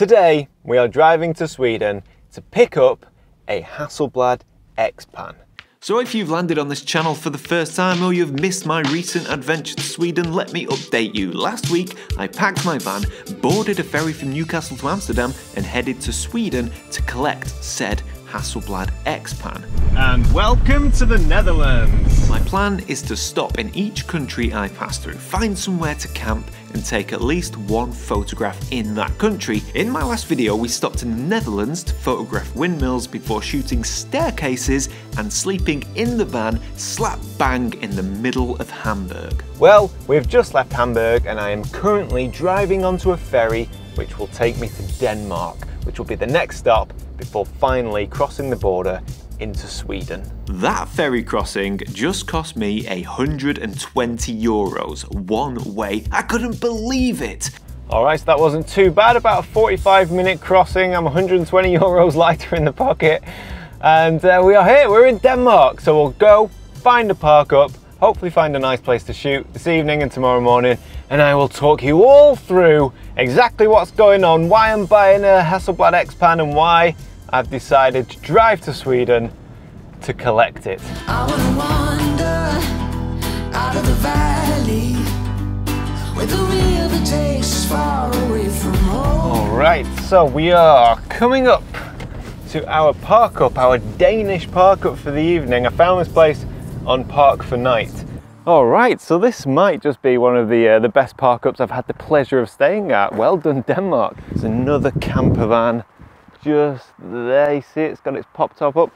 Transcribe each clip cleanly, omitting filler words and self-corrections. Today we are driving to Sweden to pick up a Hasselblad X-Pan. So if you've landed on this channel for the first time or you've missed my recent adventure to Sweden, let me update you. Last week, I packed my van, boarded a ferry from Newcastle to Amsterdam and headed to Sweden to collect said Hasselblad X-Pan. And welcome to the Netherlands. My plan is to stop in each country I pass through, find somewhere to camp and take at least one photograph in that country. In my last video, we stopped in the Netherlands to photograph windmills before shooting staircases and sleeping in the van slap bang in the middle of Hamburg. Well, we've just left Hamburg and I am currently driving onto a ferry which will take me to Denmark, which will be the next stop before finally crossing the border into Sweden. That ferry crossing just cost me €120 one way. I couldn't believe it. All right, so that wasn't too bad. About a 45-minute crossing. I'm €120 lighter in the pocket. And we are here, we're in Denmark. So we'll go find a park up, hopefully find a nice place to shoot this evening and tomorrow morning. And I will talk you all through exactly what's going on, why I'm buying a Hasselblad X-Pan and why I've decided to drive to Sweden to collect it. I wanna wander out of the valley where the river takes far away from home. All right, so we are coming up to our park up, our Danish park up for the evening. I found this place on Park for Night. All right, so this might just be one of the best park ups I've had the pleasure of staying at. Well done, Denmark. There's another camper van. Just there, you see it's got its pop top up.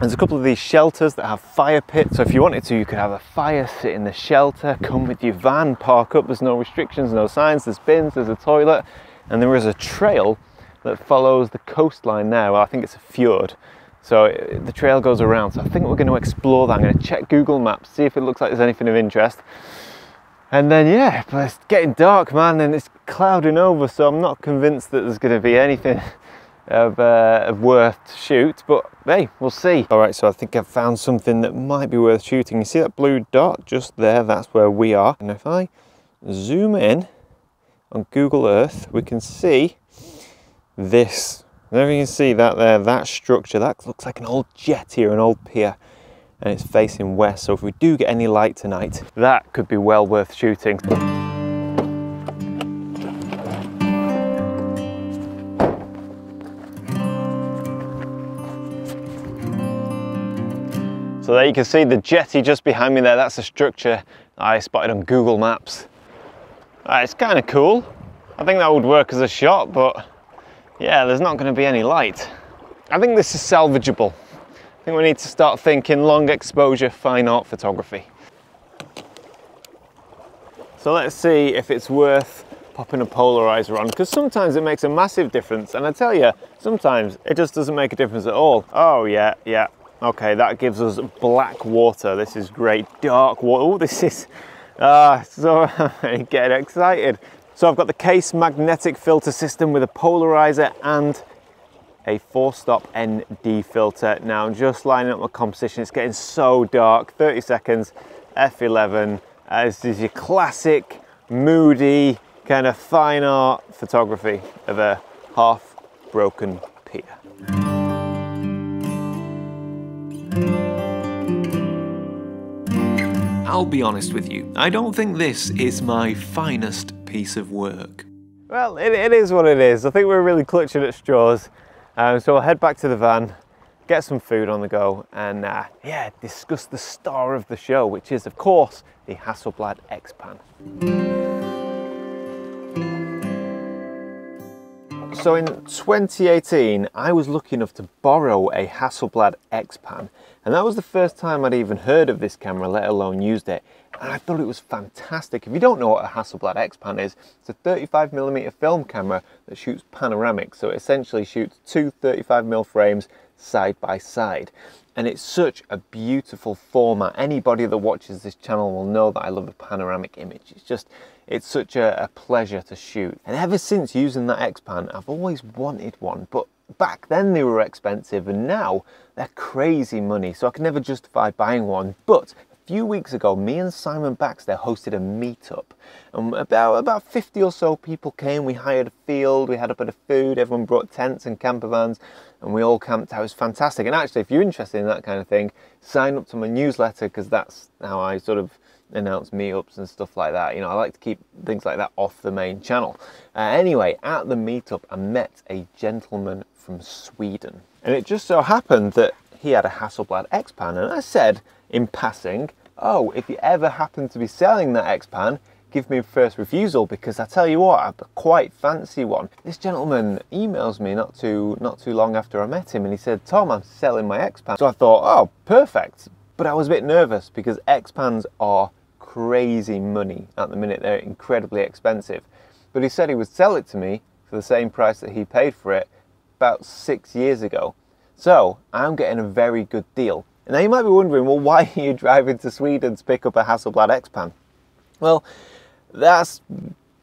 There's a couple of these shelters that have fire pits, so if you wanted to you could have a fire, sit in the shelter, come with your van, park up. There's no restrictions, no signs, there's bins, there's a toilet, and there is a trail that follows the coastline there. Well, I think it's a fjord, so the trail goes around, so I think we're going to explore that. I'm going to check Google Maps, see if it looks like there's anything of interest. And then, yeah, but it's getting dark, man, and it's clouding over, so I'm not convinced that there's going to be anything of worth to shoot, but hey, we'll see. All right, so I think I've found something that might be worth shooting. You see that blue dot just there? That's where we are. And if I zoom in on Google Earth, we can see this. There you can see that there, that structure. That looks like an old jetty or an old pier, and it's facing west. So if we do get any light tonight, that could be well worth shooting. So there you can see the jetty just behind me there. That's a structure I spotted on Google Maps. It's kind of cool. I think that would work as a shot, but yeah, there's not going to be any light. I think this is salvageable. I think we need to start thinking long exposure, fine art photography. So let's see if it's worth popping a polarizer on, because sometimes it makes a massive difference. And I tell you, sometimes it just doesn't make a difference at all. Oh yeah, yeah. Okay, that gives us black water. This is great, dark water. Oh, this is, so I'm getting excited. So I've got the Case magnetic filter system with a polarizer and a 4-stop ND filter. Now I'm just lining up my composition. It's getting so dark, 30 seconds, F11. This is your classic, moody, kind of fine art photography of a half broken pier. I'll be honest with you, I don't think this is my finest piece of work. Well, it is what it is. I think we're really clutching at straws. So I'll head back to the van, get some food on the go, and yeah, discuss the star of the show, which is, of course, the Hasselblad X-Pan. So in 2018, I was lucky enough to borrow a Hasselblad X-Pan, and that was the first time I'd even heard of this camera, let alone used it. And I thought it was fantastic. If you don't know what a Hasselblad X-Pan is, it's a 35mm film camera that shoots panoramic. So it essentially shoots two 35mm frames side by side. And it's such a beautiful format. Anybody that watches this channel will know that I love a panoramic image. It's just, it's such a pleasure to shoot. And ever since using that X-Pan, I've always wanted one, but back then they were expensive and now they're crazy money, so I can never justify buying one. But few weeks ago, me and Simon Baxter hosted a meetup, and about 50 or so people came. We hired a field, we had a bit of food, everyone brought tents and camper vans, and we all camped out. It was fantastic. And actually, if you're interested in that kind of thing, sign up to my newsletter, because that's how I sort of announce meetups and stuff like that. You know, I like to keep things like that off the main channel. Anyway, at the meetup, I met a gentleman from Sweden, and it just so happened that he had a Hasselblad X-Pan, and I said in passing, oh, if you ever happen to be selling that X-Pan, give me first refusal, because I tell you what, I quite fancy one. This gentleman emails me not too long after I met him, and he said, Tom, I'm selling my X-Pan. So I thought, oh, perfect. But I was a bit nervous, because X-Pans are crazy money at the minute. They're incredibly expensive. But he said he would sell it to me for the same price that he paid for it about 6 years ago. So I'm getting a very good deal. And now you might be wondering, well, why are you driving to Sweden to pick up a Hasselblad X-Pan? Well, that's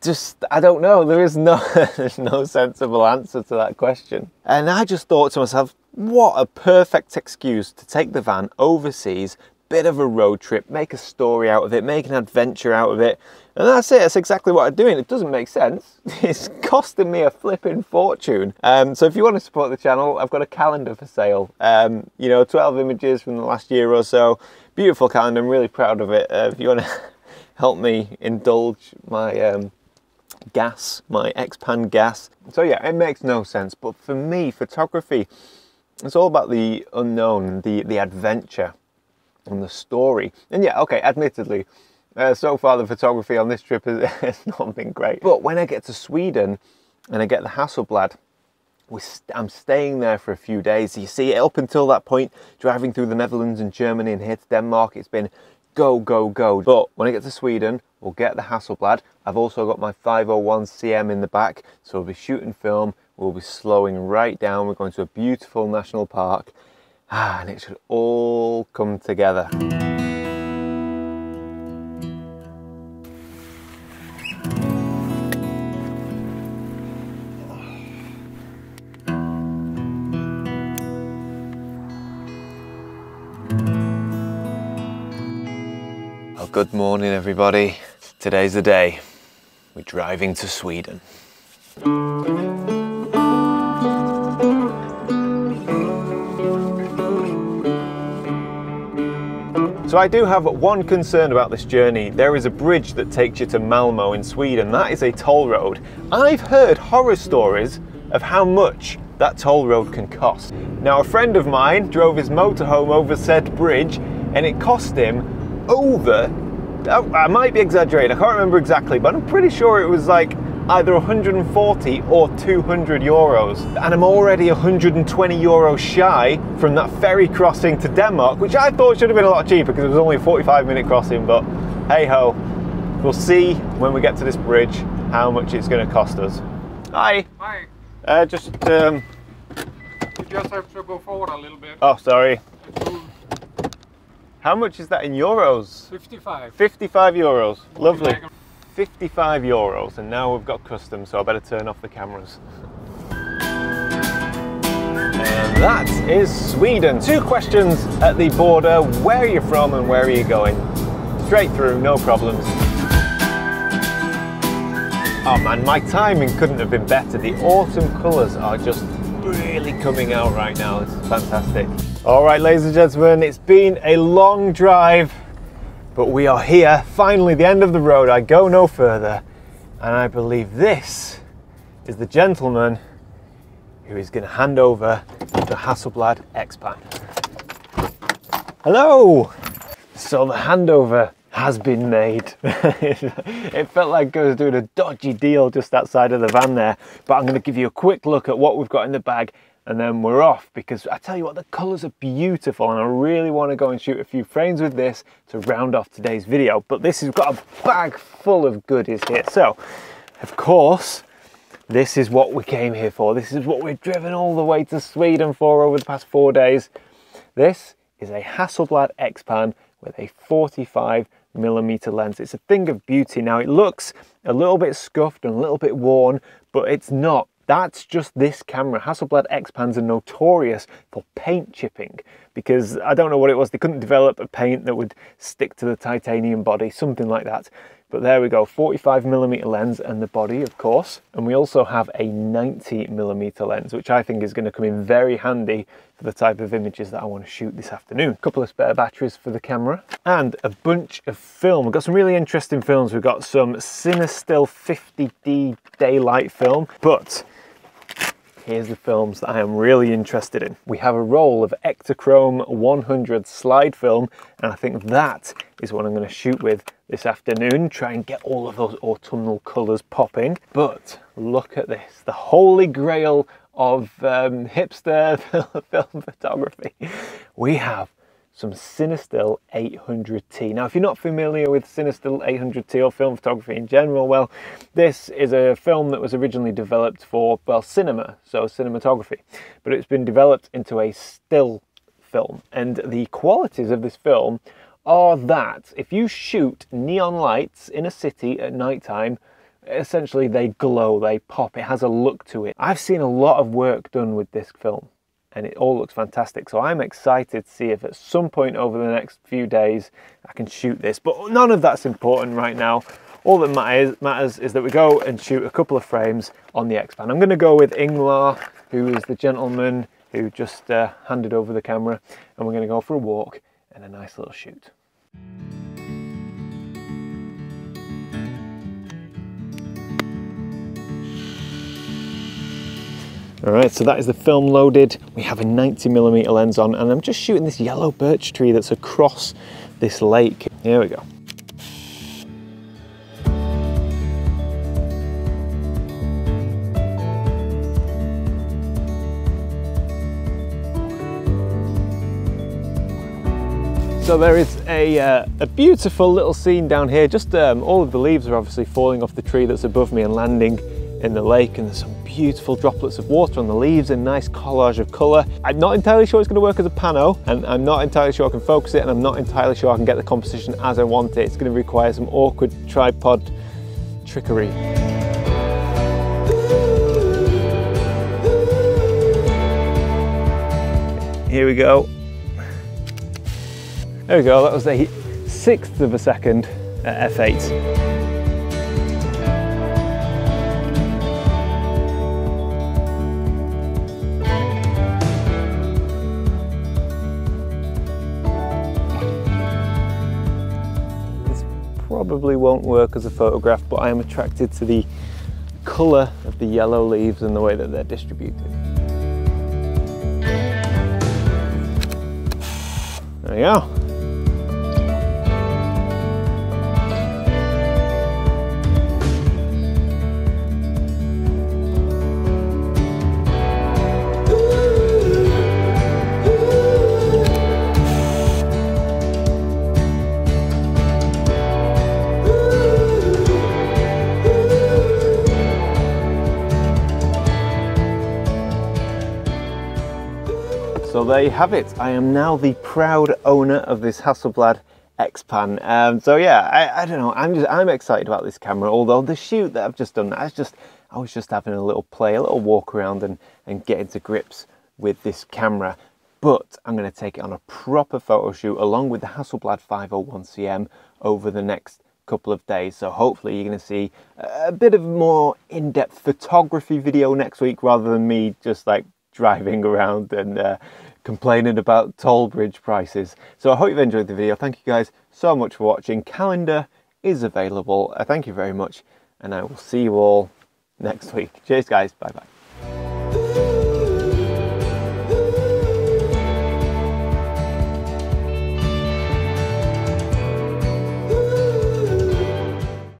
just, I don't know. There is no, there's no sensible answer to that question. And I just thought to myself, what a perfect excuse to take the van overseas, bit of a road trip, make a story out of it, make an adventure out of it. And that's it, that's exactly what I'm doing. It doesn't make sense. It's costing me a flipping fortune. So if you want to support the channel, I've got a calendar for sale. You know, 12 images from the last year or so. Beautiful calendar, I'm really proud of it. If you want to help me indulge my my X-Pan gas. So yeah, it makes no sense. But for me, photography, it's all about the unknown, the adventure and the story. And yeah, okay, admittedly, so far the photography on this trip has not been great. But when I get to Sweden and I get the Hasselblad, I'm staying there for a few days. You see, up until that point, driving through the Netherlands and Germany and here to Denmark, it's been go, go, go. But when I get to Sweden, we'll get the Hasselblad. I've also got my 501CM in the back, so we'll be shooting film. We'll be slowing right down. We're going to a beautiful national park, and it should all come together. Well, good morning, everybody. Today's the day. We're driving to Sweden. So I do have one concern about this journey. There is a bridge that takes you to Malmo in Sweden. That is a toll road. I've heard horror stories of how much that toll road can cost. Now, a friend of mine drove his motorhome over said bridge, and it cost him over, I might be exaggerating, I can't remember exactly, but I'm pretty sure it was like either 140 or 200 euros. And I'm already 120 euros shy from that ferry crossing to Denmark, which I thought should have been a lot cheaper because it was only a 45-minute crossing, but hey ho, we'll see when we get to this bridge how much it's gonna cost us. Hi. Hi. You just have to go forward a little bit. Oh, sorry. How much is that in euros? 55. 55 euros, lovely. 55 euros, and now we've got customs, so I better turn off the cameras. And that is Sweden. Two questions at the border: where are you from and where are you going? Straight through, no problems. Oh man, my timing couldn't have been better. The autumn colours are just really coming out right now. This is fantastic. All right, ladies and gentlemen, it's been a long drive, but we are here, finally the end of the road. I go no further, and I believe this is the gentleman who is going to hand over the Hasselblad X-Pan. Hello! So the handover has been made. It felt like I was doing a dodgy deal just outside of the van there, but I'm going to give you a quick look at what we've got in the bag, and then we're off, because I tell you what, the colours are beautiful and I really want to go and shoot a few frames with this to round off today's video. But this has got a bag full of goodies here. So, of course, this is what we came here for. This is what we've driven all the way to Sweden for over the past 4 days. This is a Hasselblad X-Pan with a 45mm lens. It's a thing of beauty. Now, it looks a little bit scuffed and a little bit worn, but it's not. That's just this camera. Hasselblad X-Pans are notorious for paint chipping because I don't know what it was. They couldn't develop a paint that would stick to the titanium body, something like that. But there we go, 45mm lens and the body, of course. And we also have a 90mm lens, which I think is going to come in very handy for the type of images that I want to shoot this afternoon. A couple of spare batteries for the camera and a bunch of film. We've got some really interesting films. We've got some Cinestill 50D daylight film, but here's the films that I am really interested in. We have a roll of Ektachrome 100 slide film, and I think that is what I'm going to shoot with this afternoon, try and get all of those autumnal colours popping. But look at this, the holy grail of hipster film photography. We have some Cinestill 800T. Now, if you're not familiar with Cinestill 800T or film photography in general, well, this is a film that was originally developed for, well, cinema, so cinematography, but it's been developed into a still film. And the qualities of this film are that if you shoot neon lights in a city at nighttime, essentially they glow, they pop, it has a look to it. I've seen a lot of work done with this film, and it all looks fantastic. So I'm excited to see if at some point over the next few days I can shoot this. But none of that's important right now. All that matters is that we go and shoot a couple of frames on the X-Pan. I'm going to go with Inglar, who is the gentleman who just handed over the camera, and we're going to go for a walk and a nice little shoot. All right, so that is the film loaded. We have a 90mm lens on, and I'm just shooting this yellow birch tree that's across this lake. Here we go. So there is a beautiful little scene down here. Just all of the leaves are obviously falling off the tree that's above me and landing in the lake, and there's some beautiful droplets of water on the leaves and nice collage of colour. I'm not entirely sure it's going to work as a pano, and I'm not entirely sure I can focus it, and I'm not entirely sure I can get the composition as I want it. It's going to require some awkward tripod trickery. Here we go. There we go, that was a 1/6 of a second at f8. Probably won't work as a photograph, but I am attracted to the colour of the yellow leaves and the way that they're distributed. There you go. So there you have it. I am now the proud owner of this Hasselblad X-Pan. So yeah, I don't know. I'm excited about this camera. Although the shoot that I've just done, I was just having a little play, a little walk around, and getting to grips with this camera. But I'm going to take it on a proper photo shoot along with the Hasselblad 501CM over the next couple of days. So hopefully you're going to see a bit of more in-depth photography video next week rather than me just like driving around and complaining about toll bridge prices. So I hope you've enjoyed the video. Thank you guys so much for watching. Calendar is available. Thank you very much, and I will see you all next week. Cheers guys, bye bye.